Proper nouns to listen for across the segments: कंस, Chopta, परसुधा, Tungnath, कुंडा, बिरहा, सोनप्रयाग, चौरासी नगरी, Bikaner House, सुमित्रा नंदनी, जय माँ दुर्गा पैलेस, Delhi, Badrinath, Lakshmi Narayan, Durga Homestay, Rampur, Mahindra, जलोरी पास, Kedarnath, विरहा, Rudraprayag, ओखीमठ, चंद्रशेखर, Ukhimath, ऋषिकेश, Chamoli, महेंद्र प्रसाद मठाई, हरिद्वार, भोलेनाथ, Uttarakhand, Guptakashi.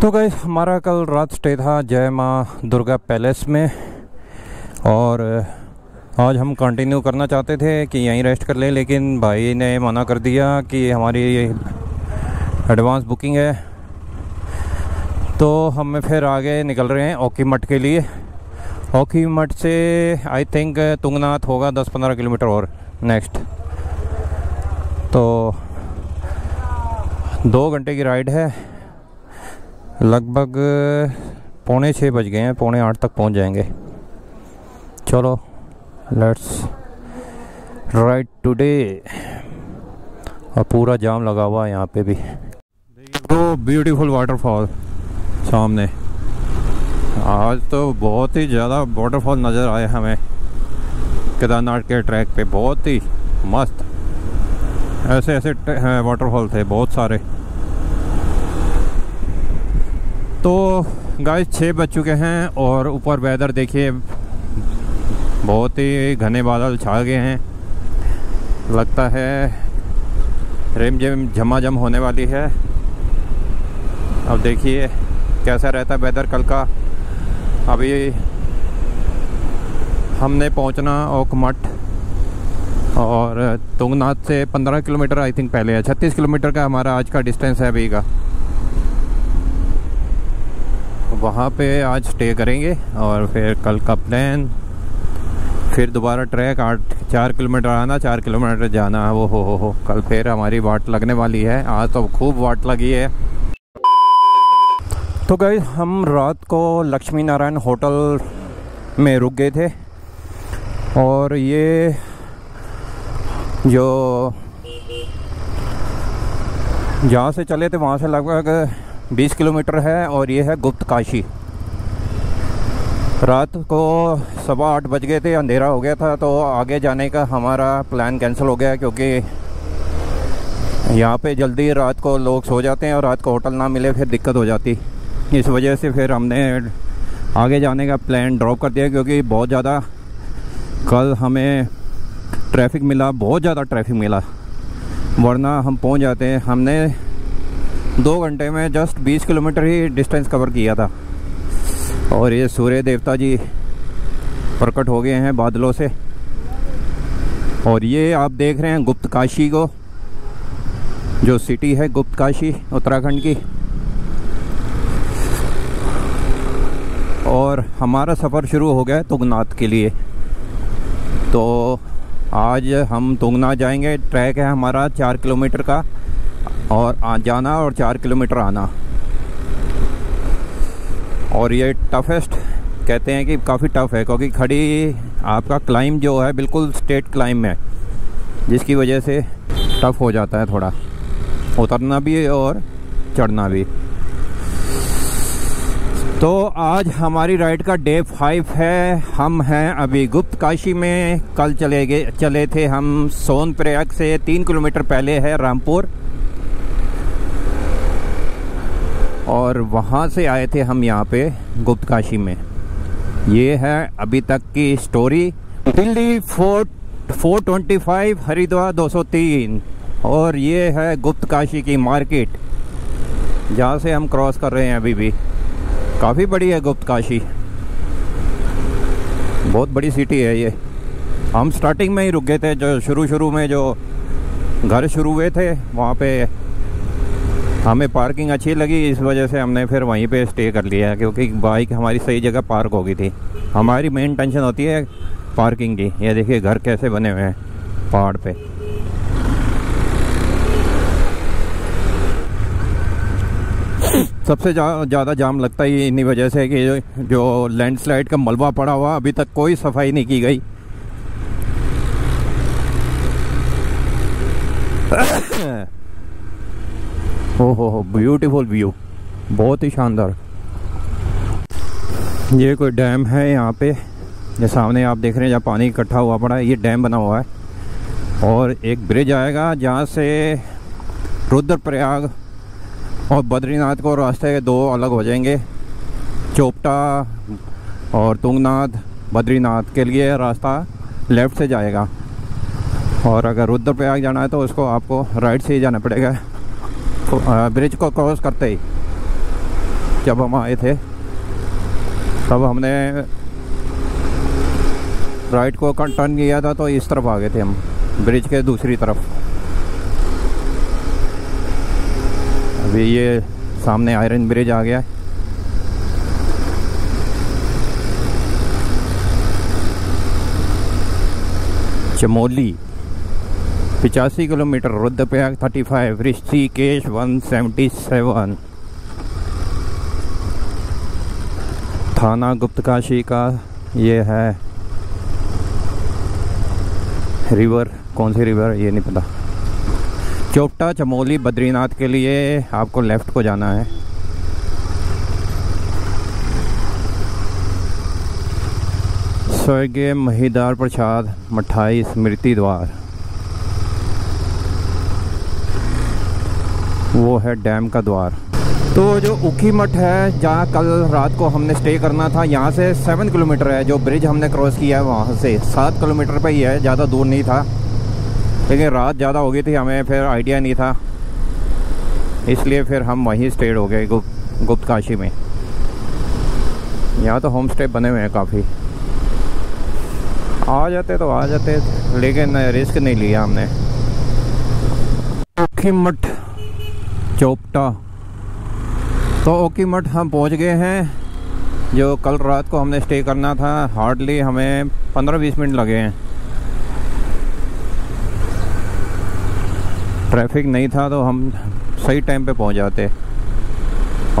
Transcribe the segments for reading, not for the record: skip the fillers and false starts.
तो गाइस हमारा कल रात स्टे था जय माँ दुर्गा पैलेस में, और आज हम कंटिन्यू करना चाहते थे कि यहीं रेस्ट कर लें, लेकिन भाई ने मना कर दिया कि हमारी एडवांस बुकिंग है। तो हम फिर आगे निकल रहे हैं ओखीमठ के लिए। ओखीमठ से आई थिंक तुंगनाथ होगा 10-15 किलोमीटर और नेक्स्ट। तो 2 घंटे की राइड है, लगभग 5:45 बज गए हैं, 7:45 तक पहुंच जाएंगे। चलो लेट्स राइड टुडे। और पूरा जाम लगा हुआ है यहाँ पे भी। देखो ब्यूटीफुल वाटरफॉल सामने। आज तो बहुत ही ज़्यादा वाटरफॉल नज़र आए हमें केदारनाथ के ट्रैक पे, बहुत ही मस्त। ऐसे ऐसे वाटरफॉल थे बहुत सारे। तो गाइस 6 बज चुके हैं और ऊपर वेदर देखिए, बहुत ही घने बादल छा गए हैं, लगता है रिमझिम झमाझम होने वाली है। अब देखिए कैसा रहता है वेदर कल का। अभी हमने पहुंचना ओखमठ, और तुंगनाथ से 15 किलोमीटर आई थिंक पहले है। 36 किलोमीटर का हमारा आज का डिस्टेंस है अभी का। वहाँ पे आज स्टे करेंगे और फिर कल का प्लान, फिर दोबारा ट्रैक 4 किलोमीटर आना, 4 किलोमीटर जाना। वो हो कल फिर हमारी वाट लगने वाली है, आज तो खूब वाट लगी है। तो गाइस हम रात को लक्ष्मी नारायण होटल में रुक गए थे, और ये जो जहाँ से चले थे वहाँ से लगभग 20 किलोमीटर है, और ये है गुप्तकाशी। रात को 8:15 बज गए थे, अंधेरा हो गया था, तो आगे जाने का हमारा प्लान कैंसिल हो गया, क्योंकि यहाँ पे जल्दी रात को लोग सो जाते हैं और रात को होटल ना मिले फिर दिक्कत हो जाती। इस वजह से फिर हमने आगे जाने का प्लान ड्रॉप कर दिया, क्योंकि बहुत ज़्यादा कल हमें ट्रैफिक मिला, बहुत ज़्यादा ट्रैफिक मिला, वरना हम पहुँच जाते हैं। हमने 2 घंटे में जस्ट 20 किलोमीटर ही डिस्टेंस कवर किया था। और ये सूर्य देवता जी प्रकट हो गए हैं बादलों से, और ये आप देख रहे हैं गुप्तकाशी को, जो सिटी है गुप्तकाशी उत्तराखंड की। और हमारा सफ़र शुरू हो गया है तुंगनाथ के लिए। तो आज हम तुंगनाथ जाएंगे, ट्रैक है हमारा 4 किलोमीटर का, और जाना और 4 किलोमीटर आना। और ये टफेस्ट कहते हैं कि काफ़ी टफ है, क्योंकि खड़ी आपका क्लाइम जो है बिल्कुल स्ट्रेट क्लाइम है, जिसकी वजह से टफ हो जाता है थोड़ा, उतरना भी और चढ़ना भी। तो आज हमारी राइड का डे 5 है। हम हैं अभी गुप्तकाशी में। कल चले थे हम सोनप्रयाग से 3 किलोमीटर पहले है रामपुर, और वहाँ से आए थे हम यहाँ पे गुप्तकाशी में। ये है अभी तक की स्टोरी। दिल्ली 425, हरिद्वार 203, और ये है गुप्तकाशी की मार्केट, जहाँ से हम क्रॉस कर रहे हैं अभी भी। काफ़ी बड़ी है गुप्तकाशी, बहुत बड़ी सिटी है ये। हम स्टार्टिंग में ही रुक गए थे, जो शुरू में जो घर शुरू हुए थे वहाँ पे हमें पार्किंग अच्छी लगी, इस वजह से हमने फिर वहीं पे स्टे कर लिया, क्योंकि बाइक हमारी सही जगह पार्क हो गई थी। हमारी मेन टेंशन होती है पार्किंग की। ये देखिए घर कैसे बने हुए हैं पहाड़ पे। सबसे ज़्यादा जाम लगता ही इन्हीं वजह से कि जो लैंडस्लाइड का मलबा पड़ा हुआ, अभी तक कोई सफाई नहीं की गई। ओहो ब्यूटीफुल व्यू, बहुत ही शानदार। ये कोई डैम है यहाँ पे, ये सामने आप देख रहे हैं, जहाँ पानी इकट्ठा हुआ पड़ा है, ये डैम बना हुआ है। और एक ब्रिज आएगा जहाँ से रुद्रप्रयाग और बद्रीनाथ को रास्ते के दो अलग हो जाएंगे। चोपटा और तुंगनाथ बद्रीनाथ के लिए रास्ता लेफ़्ट से जाएगा, और अगर रुद्रप्रयाग जाना है तो उसको आपको राइट से ही जाना पड़ेगा, ब्रिज को क्रॉस करते ही। जब हम आए थे तब हमने राइट को टर्न किया था तो इस तरफ आ गए थे हम ब्रिज के दूसरी तरफ। अभी ये सामने आयरन ब्रिज आ गया है। चमोली 85 किलोमीटर, रुद्रप्रयाग 35, ऋषिकेश 177, थाना गुप्तकाशी का ये है रिवर, कौन सी रिवर ये नहीं पता। चोपटा चमोली बद्रीनाथ के लिए आपको लेफ्ट को जाना है। स्वर्गीय महेंद्र प्रसाद मठाई स्मृति द्वार, वो है डैम का द्वार। तो जो उखीमठ है जहाँ कल रात को हमने स्टे करना था, यहाँ से 7 किलोमीटर है जो ब्रिज हमने क्रॉस किया है, वहाँ से 7 किलोमीटर पे ही है, ज़्यादा दूर नहीं था। लेकिन रात ज़्यादा हो गई थी, हमें फिर आइडिया नहीं था, इसलिए फिर हम वहीं स्टे हो गए गुप्तकाशी में। यहाँ तो होम स्टे बने हुए हैं काफ़ी, आ जाते तो आ जाते, लेकिन रिस्क नहीं लिया हमने। उखीमठ चोपटा, तो उखीमठ हम पहुंच गए हैं। जो कल रात को हमने स्टे करना था, हार्डली हमें 15-20 मिनट लगे हैं। ट्रैफिक नहीं था तो हम सही टाइम पे पहुंच जाते।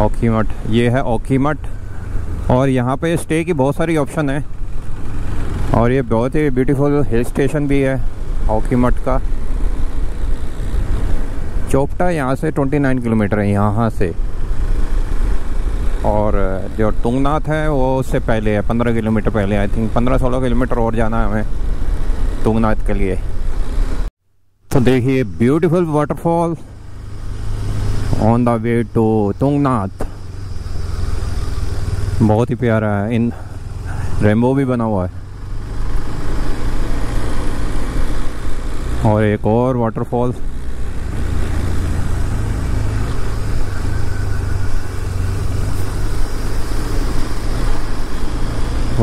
उखीमठ, ये है उखीमठ, और यहाँ पे स्टे की बहुत सारी ऑप्शन है और ये बहुत ही ब्यूटीफुल हिल स्टेशन भी है उखीमठ का। चोपटा यहाँ से 29 किलोमीटर है यहाँ से, और जो तुंगनाथ है वो उससे पहले है, 15 किलोमीटर पहले, आई थिंक 15-16 किलोमीटर और जाना है हमें तुंगनाथ के लिए। तो देखिए beautiful waterfall on the way to Tungnath, बहुत ही प्यारा है। इन रेनबो भी बना हुआ है, और एक और वाटरफॉल।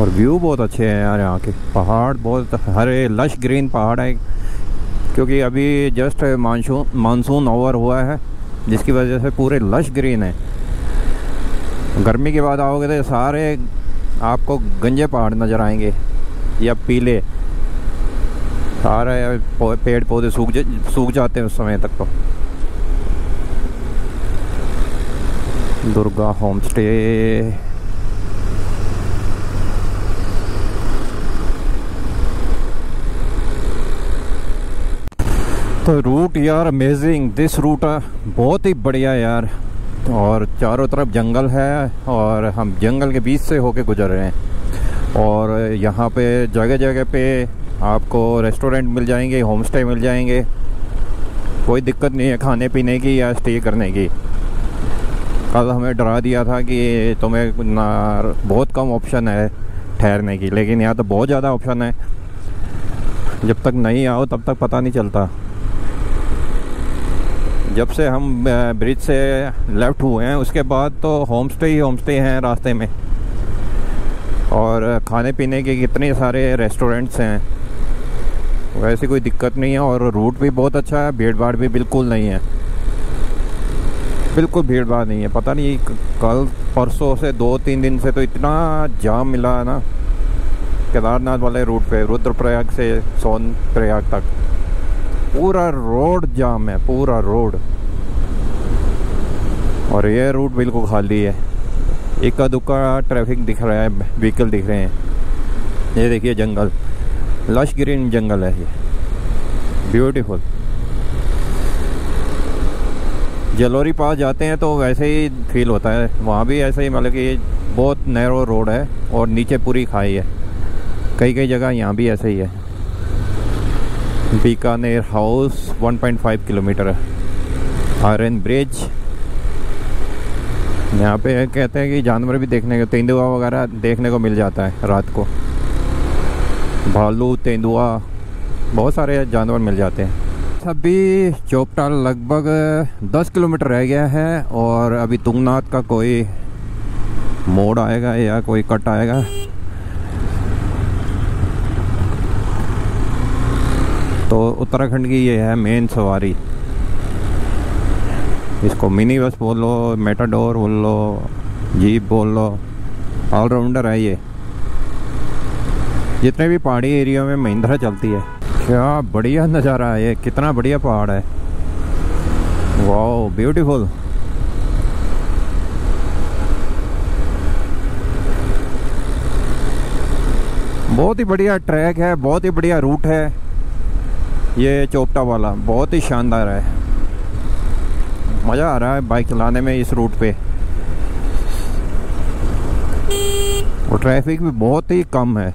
और व्यू बहुत अच्छे हैं यार यहाँ के, पहाड़ बहुत हरे लश ग्रीन पहाड़ है, क्योंकि अभी जस्ट मानसून ओवर हुआ है, जिसकी वजह से पूरे लश ग्रीन है। गर्मी के बाद आओगे तो सारे आपको गंजे पहाड़ नज़र आएंगे या पीले, सारे पेड़ पौधे सूख जाते हैं उस समय तक। तो दुर्गा होमस्टे, तो रूट यार अमेजिंग, दिस रूट बहुत ही बढ़िया यार। और चारों तरफ जंगल है और हम जंगल के बीच से होके गुजर रहे हैं। और यहाँ पे जगह जगह पे आपको रेस्टोरेंट मिल जाएंगे, होम स्टे मिल जाएंगे, कोई दिक्कत नहीं है खाने पीने की या स्टे करने की। कल हमें डरा दिया था कि तुम्हें बहुत कम ऑप्शन है ठहरने की, लेकिन यहाँ तो बहुत ज़्यादा ऑप्शन है, जब तक नहीं आओ तब तक पता नहीं चलता। जब से हम ब्रिज से लेफ़्ट हुए हैं उसके बाद तो होमस्टे ही होमस्टे हैं रास्ते में, और खाने पीने के कितने सारे रेस्टोरेंट्स हैं, वैसे कोई दिक्कत नहीं है। और रूट भी बहुत अच्छा है, भीड़ भाड़ भी बिल्कुल नहीं है, बिल्कुल भीड़ भाड़ नहीं है। पता नहीं कल परसों से 2-3 दिन से तो इतना जाम मिला है ना केदारनाथ वाले रूट पे, रुद्रप्रयाग से सोनप्रयाग तक पूरा रोड जाम है, पूरा रोड। और ये रूट बिल्कुल खाली है, इक्का दुक्का ट्रैफिक दिख रहा है, व्हीकल दिख रहे हैं। ये देखिए जंगल, लश ग्रीन जंगल है ये, ब्यूटीफुल। जलोरी पास जाते हैं तो वैसे ही फील होता है, वहाँ भी ऐसे ही, मतलब कि बहुत नैरो रोड है और नीचे पूरी खाई है, कई कई जगह यहाँ भी ऐसे ही है। बीकानेर हाउस 1.5 किलोमीटर है, आयरन ब्रिज, यहाँ पे कहते हैं कि जानवर भी देखने को, तेंदुआ वगैरह देखने को मिल जाता है रात को, भालू तेंदुआ बहुत सारे जानवर मिल जाते हैं। अभी चोपटा लगभग 10 किलोमीटर रह गया है और अभी तुंगनाथ का कोई मोड़ आएगा या कोई कट आएगा। तो उत्तराखंड की ये है मेन सवारी, इसको मिनी बस बोल लो, मेटाडोर बोल लो, जीप बोल लो, ऑलराउंडर है ये। जितने भी पहाड़ी एरिया में महिंद्रा चलती है। क्या बढ़िया नज़ारा है ये, कितना बढ़िया पहाड़ है, वाओ ब्यूटीफुल। बहुत ही बढ़िया ट्रैक है, बहुत ही बढ़िया रूट है ये चोपटा वाला, बहुत ही शानदार है। मज़ा आ रहा है बाइक चलाने में इस रूट पे, और ट्रैफिक भी बहुत ही कम है।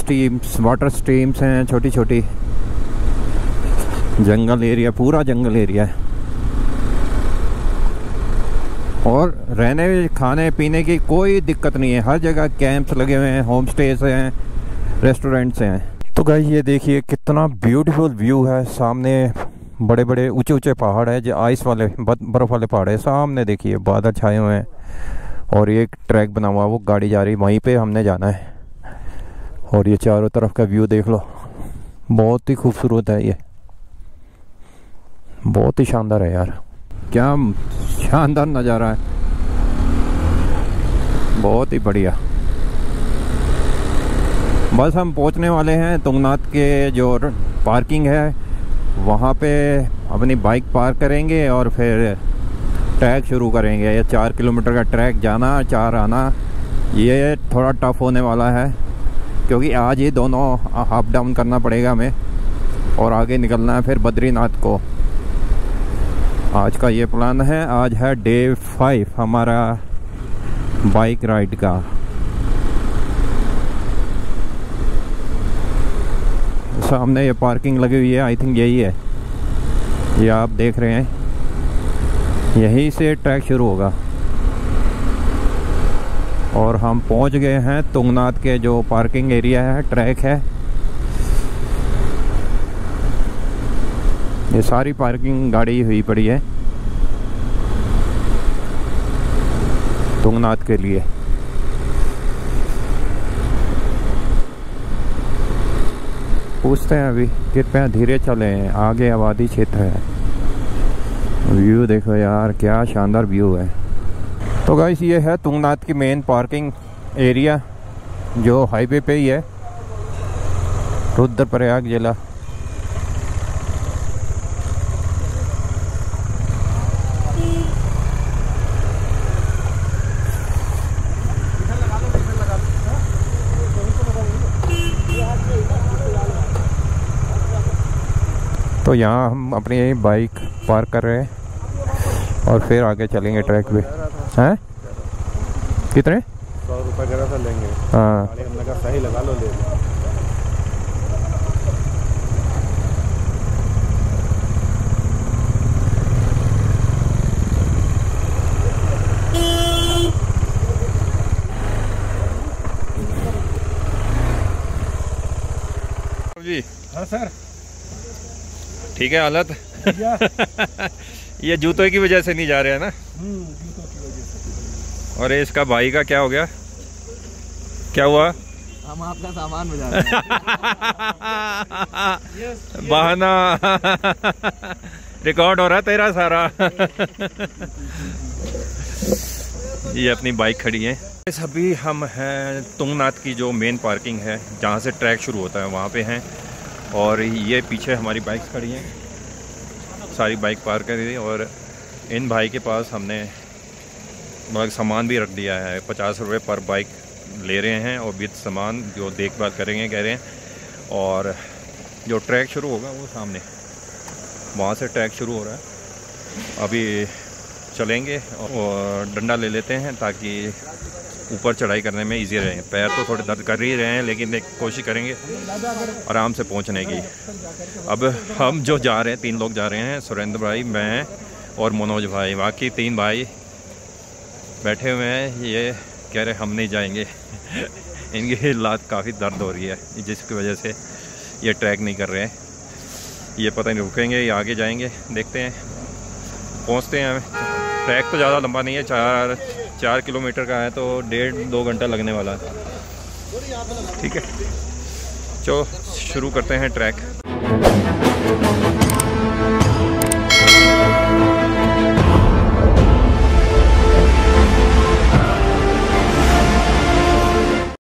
स्ट्रीम्स, वाटर स्ट्रीम्स हैं छोटी छोटी, जंगल एरिया, पूरा जंगल एरिया है। और रहने खाने पीने की कोई दिक्कत नहीं है, हर जगह कैंप्स लगे हुए हैं, होम स्टेज हैं, रेस्टोरेंट्स हैं। तो गाइस ये देखिए कितना ब्यूटीफुल व्यू है, सामने बड़े बड़े ऊंचे ऊंचे पहाड़ है, जो आइस वाले बर्फ़ वाले पहाड़ है। सामने देखिए बादल छाए हुए हैं और एक ट्रैक बना हुआ, वो गाड़ी जा रही, वहीं पर हमने जाना है। और ये चारों तरफ का व्यू देख लो, बहुत ही खूबसूरत है ये, बहुत ही शानदार है यार, क्या शानदार नज़ारा है, बहुत ही बढ़िया। बस हम पहुंचने वाले हैं तुंगनाथ के, जो पार्किंग है वहां पे अपनी बाइक पार्क करेंगे और फिर ट्रैक शुरू करेंगे। ये 4 किलोमीटर का ट्रैक, जाना 4 आना, ये थोड़ा टफ होने वाला है क्योंकि आज ये दोनों अप डाउन करना पड़ेगा हमें, और आगे निकलना है फिर बद्रीनाथ को। आज का ये प्लान है, आज है डे 5 हमारा बाइक राइड का। सामने ये पार्किंग लगी हुई है, आई थिंक यही है, ये आप देख रहे हैं, यहीं से ट्रैक शुरू होगा। और हम पहुंच गए हैं तुंगनाथ के, जो पार्किंग एरिया है, ट्रैक है। ये सारी पार्किंग गाड़ी हुई पड़ी है तुंगनाथ के लिए। पूछते हैं अभी, कृपया धीरे चलें, आगे आबादी क्षेत्र है। व्यू देखो यार, क्या शानदार व्यू है। तो गाइस ये है तुंगनाथ की मेन पार्किंग एरिया, जो हाईवे पे ही है, रुद्रप्रयाग जिला। तो यहाँ हम अपनी बाइक पार्क कर रहे हैं और फिर आगे चलेंगे ट्रैक पे। हैं कितने 100 रुपये जरा सा लेंगे, हाँ हमने कहा सही लगा लो, ले लो जी। हाँ सर ठीक है हालत ये जूतों की वजह से नहीं जा रहे हैं ना, जूतों की वजह से। और इसका भाई का क्या हो गया, क्या हुआ, हम आपका सामान बजा रहे हैं बहाना रिकॉर्ड हो रहा तेरा सारा ये अपनी बाइक खड़ी है। अभी हम हैं तुंगनाथ की जो मेन पार्किंग है, जहाँ से ट्रैक शुरू होता है, वहाँ पे हैं। और ये पीछे हमारी बाइक्स खड़ी हैं, सारी बाइक पार्क करी थी। और इन भाई के पास हमने मतलब सामान भी रख दिया है, 50 रुपये पर बाइक ले रहे हैं, और विद सामान जो देखभाल करेंगे कह रहे हैं। और जो ट्रैक शुरू होगा वो सामने, वहाँ से ट्रैक शुरू हो रहा है। अभी चलेंगे और डंडा ले लेते हैं ताकि ऊपर चढ़ाई करने में इजी रहे। पैर तो थोड़े दर्द कर ही रहे हैं, लेकिन एक कोशिश करेंगे आराम से पहुंचने की। अब हम जो जा रहे हैं, 3 लोग जा रहे हैं, सुरेंद्र भाई, मैं और मनोज भाई। बाकी 3 भाई बैठे हुए हैं, ये कह रहे हम नहीं जाएंगे इनकी लात काफ़ी दर्द हो रही है, जिसकी वजह से ये ट्रैक नहीं कर रहे हैं। ये पता नहीं रुकेंगे या आगे जाएंगे, देखते हैं। पहुंचते हैं, ट्रैक तो ज़्यादा लंबा नहीं है, 4 किलोमीटर का है तो 1.5-2 घंटा लगने वाला है। ठीक है, चलो शुरू करते हैं ट्रैक।